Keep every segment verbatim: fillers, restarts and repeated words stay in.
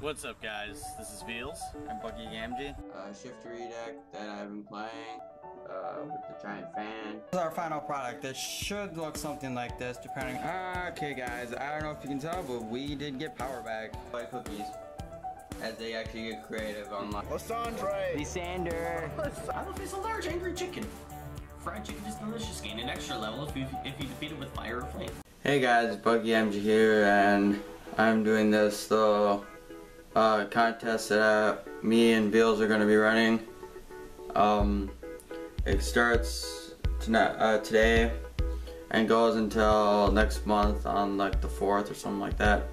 What's up, guys? This is Veels. I'm Bucky Yamji. Uh, shift redeck that I've been playing uh, with the giant fan. This is our final product. This should look something like this, depending. Okay, guys. I don't know if you can tell, but we did get power back by cookies, as they actually get creative online. Lissandre! Lysander! I'm a face of large angry chicken. Fried chicken is delicious. Gain an extra level if you, if you defeat it with fire or flame. Hey guys, Bucky Yamji here, and I'm doing this little uh, contest that I, me and Beals are going to be running. Um, it starts tonight, uh, today and goes until next month on like the fourth or something like that.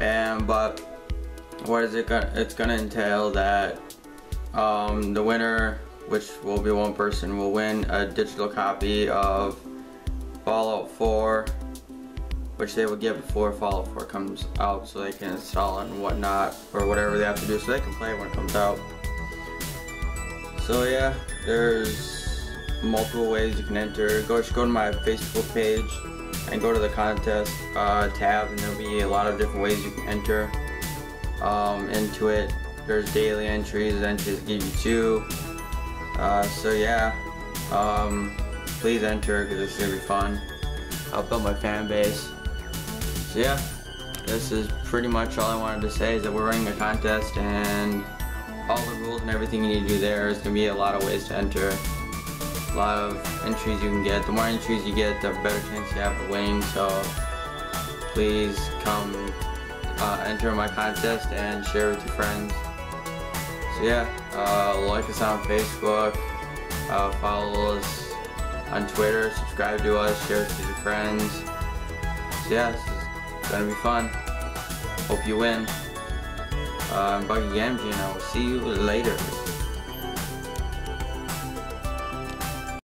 And but what is it gonna, it's gonna entail that um, the winner, which will be one person, will win a digital copy of Fallout four, which they will get before Fallout four comes out, so they can install it and whatnot, or whatever they have to do so they can play when it comes out. So yeah, there's multiple ways you can enter. Go just go to my Facebook page and go to the contest uh, tab, and there'll be a lot of different ways you can enter um, into it. There's daily entries, entries give you two. Uh, so yeah, um, please enter because it's gonna be fun. I'll build my fan base. So yeah, this is pretty much all I wanted to say, is that we're running a contest, and all the rules and everything you need to do there is gonna be a lot of ways to enter. A lot of entries you can get. The more entries you get, the better chance you have of winning. So please come uh, enter my contest and share with your friends. So yeah, uh, like us on Facebook, uh, follow us on Twitter, subscribe to us, share it to your friends. So yeah, it's gonna be fun. Hope you win. Uh, I'm Bucky Yamji, and I will see you later.